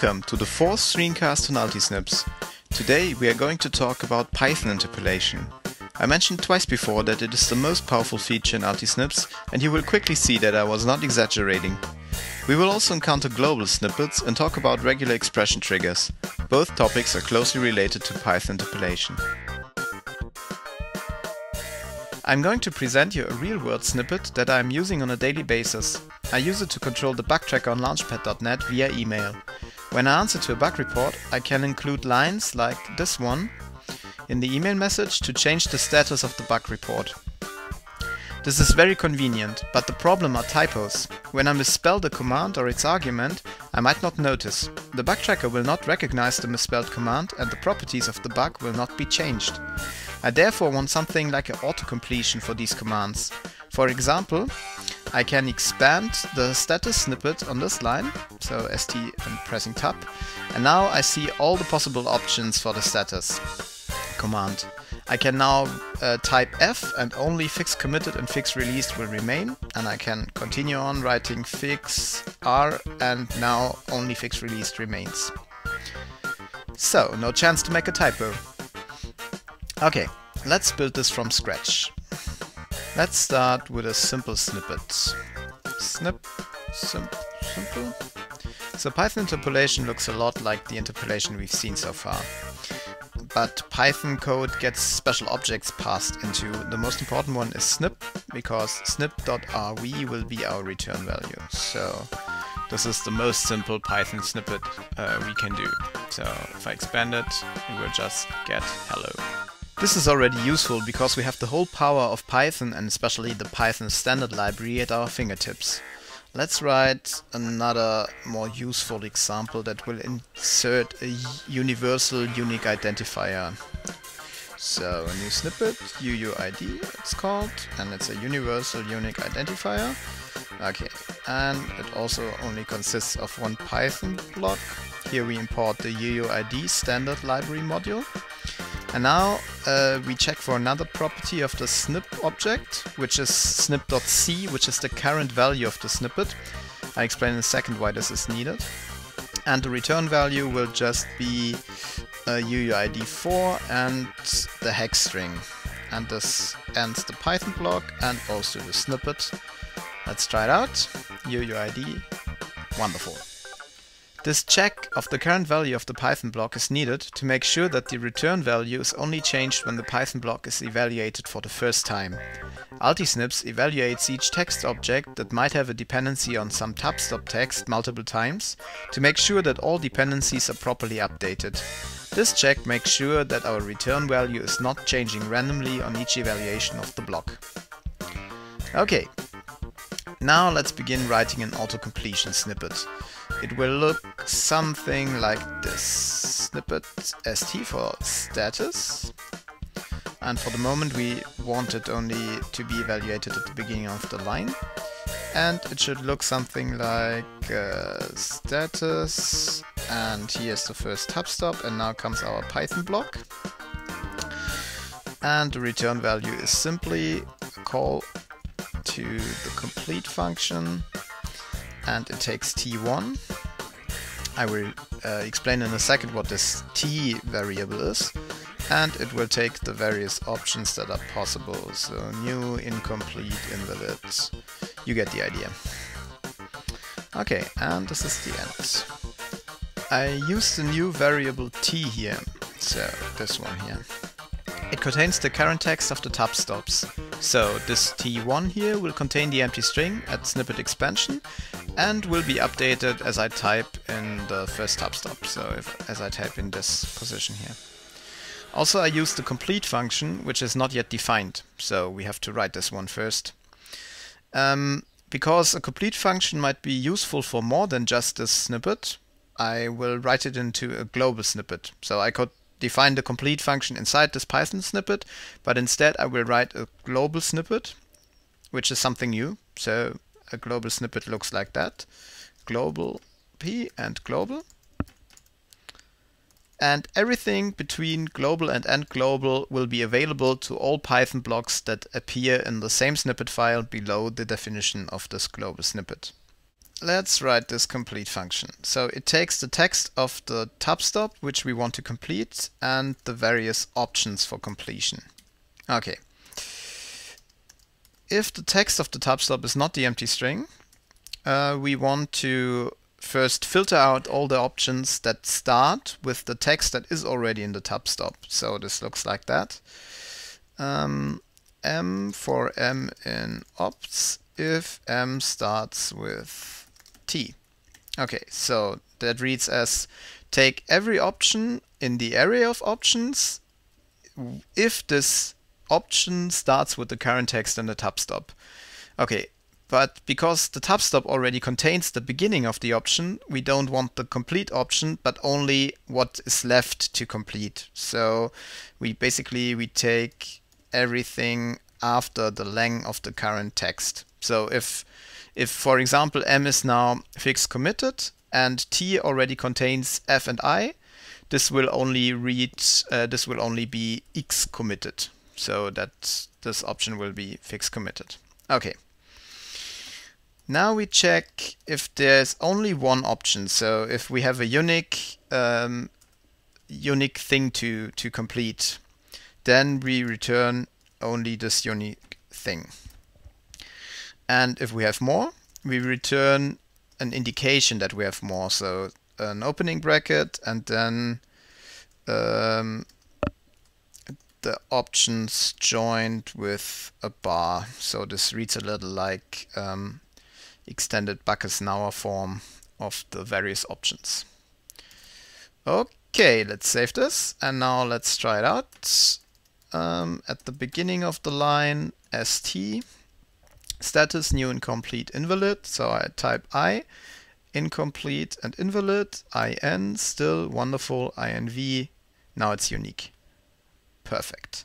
Welcome to the fourth screencast on UltiSnips. Today we are going to talk about Python interpolation. I mentioned twice before that it is the most powerful feature in UltiSnips, and you will quickly see that I was not exaggerating. We will also encounter global snippets and talk about regular expression triggers. Both topics are closely related to Python interpolation. I'm going to present you a real-world snippet that I am using on a daily basis. I use it to control the bug tracker on Launchpad.net via email. When I answer to a bug report, I can include lines like this one in the email message to change the status of the bug report. This is very convenient, but the problem are typos. When I misspell the command or its argument, I might not notice. The bug tracker will not recognize the misspelled command and the properties of the bug will not be changed. I therefore want something like an autocompletion for these commands. For example, I can expand the status snippet on this line, so ST and pressing tab, and now I see all the possible options for the status command. I can now type F and only fix committed and fix released will remain, and I can continue on writing fix R and now only fix released remains. So, no chance to make a typo. Okay, let's build this from scratch. Let's start with a simple snippet. Simple. So Python interpolation looks a lot like the interpolation we've seen so far. But Python code gets special objects passed into. The most important one is snip, because snip.rv will be our return value. So this is the most simple Python snippet we can do. So if I expand it, it will just get hello. This is already useful because we have the whole power of Python and especially the Python standard library at our fingertips. Let's write another more useful example that will insert a universal unique identifier. So a new snippet, UUID it's called, and it's a universal unique identifier. Okay, and it also only consists of one Python block. Here we import the UUID standard library module. And now we check for another property of the snip object, which is snip.c, which is the current value of the snippet. I'll explain in a second why this is needed. And the return value will just be UUID4 and the hex string. And this ends the Python block and also the snippet. Let's try it out. UUID, wonderful. This check of the current value of the Python block is needed to make sure that the return value is only changed when the Python block is evaluated for the first time. UltiSnips evaluates each text object that might have a dependency on some tab-stop text multiple times to make sure that all dependencies are properly updated. This check makes sure that our return value is not changing randomly on each evaluation of the block. Okay. Now let's begin writing an autocompletion snippet. It will look something like this. Snippet st for status. And for the moment we want it only to be evaluated at the beginning of the line. And it should look something like status. And here's the first tab stop. And now comes our Python block. And the return value is simply a call to the complete function, and it takes t1. I will explain in a second what this t variable is, and it will take the various options that are possible, so new, incomplete, invalid, you get the idea. Okay, and this is the end. I use the new variable t here, so this one here. It contains the current text of the tab stops. So this t1 here will contain the empty string at snippet expansion and will be updated as I type in the first tab stop, so as I type in this position here. Also I use the complete function, which is not yet defined, so we have to write this one first. Because a complete function might be useful for more than just this snippet, I will write it into a global snippet. So I could define the complete function inside this Python snippet, but instead I will write a global snippet, which is something new. So a global snippet looks like that. Global P and global. And everything between global and end global will be available to all Python blocks that appear in the same snippet file below the definition of this global snippet. let's write this complete function. So it takes the text of the tab stop, which we want to complete, and the various options for completion. Okay. If the text of the tab stop is not the empty string, we want to first filter out all the options that start with the text that is already in the tab stop. So this looks like that. M for M in opts if M starts with T. Okay, so that reads as take every option in the array of options if this option starts with the current text and the tab stop. Okay, but because the tab stop already contains the beginning of the option, we don't want the complete option, but only what is left to complete. So we take everything after the length of the current text. So if for example M is now fix committed and T already contains F and I, this will only read be X committed. So that this option will be fix committed. Okay. Now we check if there's only one option. So if we have a unique unique thing to complete, then we return only this unique thing. And if we have more, we return an indication that we have more. So an opening bracket and then the options joined with a bar. So this reads a little like extended Backus-Naur form of the various options. Okay, let's save this and now let's try it out. At the beginning of the line, st status new incomplete invalid, so I type I incomplete and invalid, in still wonderful, inv, now it's unique. Perfect.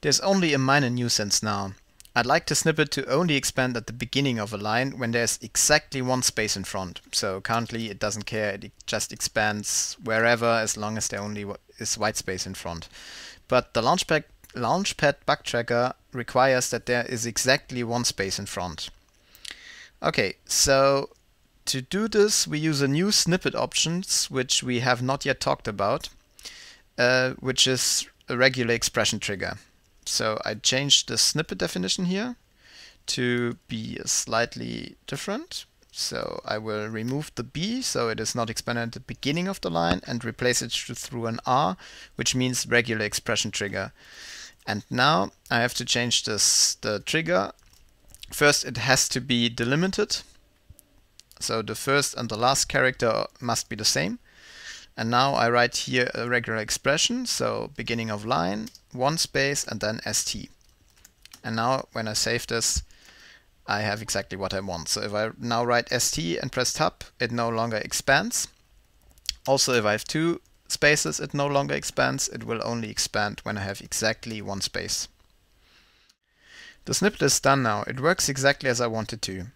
There's only a minor nuisance now. I'd like the snippet to only expand at the beginning of a line when there's exactly one space in front. So currently it doesn't care, it just expands wherever as long as there only is white space in front. But the Launchpad bug tracker requires that there is exactly one space in front. Okay, so to do this we use a new snippet options which we have not yet talked about, which is a regular expression trigger. So I changed the snippet definition here to be slightly different. So I will remove the B so it is not expanded at the beginning of the line and replace it through an R, which means regular expression trigger. And now I have to change the trigger. First it has to be delimited. So the first and the last character must be the same. And now I write here a regular expression, so beginning of line, one space, and then st. And now when I save this, I have exactly what I want. So if I now write st and press tab, it no longer expands. Also, if I have two spaces, it no longer expands. It will only expand when I have exactly one space. The snippet is done now. It works exactly as I wanted to.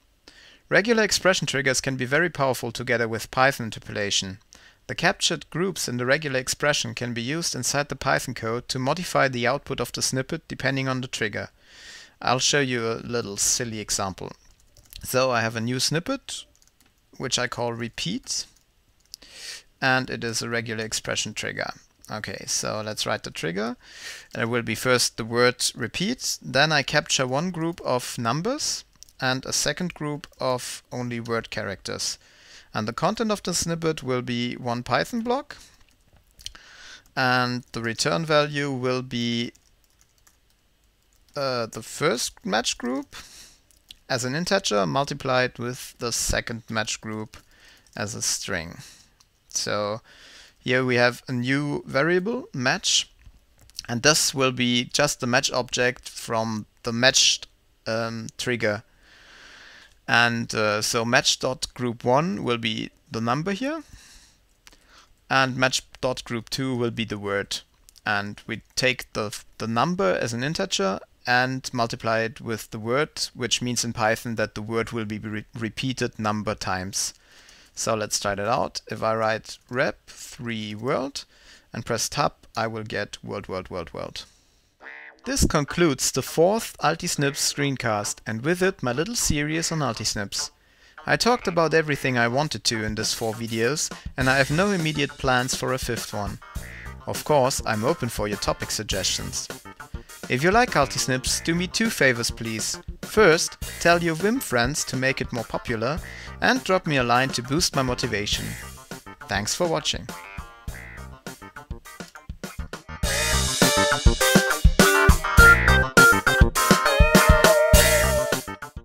Regular expression triggers can be very powerful together with Python interpolation. The captured groups in the regular expression can be used inside the Python code to modify the output of the snippet depending on the trigger. I'll show you a little silly example. So I have a new snippet, which I call repeat, and it is a regular expression trigger. Okay, so let's write the trigger. And it will be first the word repeat, then I capture one group of numbers and a second group of only word characters. And the content of the snippet will be one Python block, and the return value will be the first match group as an integer multiplied with the second match group as a string. So here we have a new variable, match, and this will be just the match object from the matched trigger. And so match.group1 will be the number here, and match.group2 will be the word. And we take the number as an integer and multiply it with the word, which means in Python that the word will be repeated number times. So let's try that out. If I write rep 3 world and press tab, I will get world, world, world, world. This concludes the fourth UltiSnips screencast, and with it my little series on UltiSnips. I talked about everything I wanted to in these 4 videos, and I have no immediate plans for a 5th one. Of course, I'm open for your topic suggestions. If you like UltiSnips, do me 2 favors please. First, tell your Vim friends to make it more popular, and drop me a line to boost my motivation. Thanks for watching.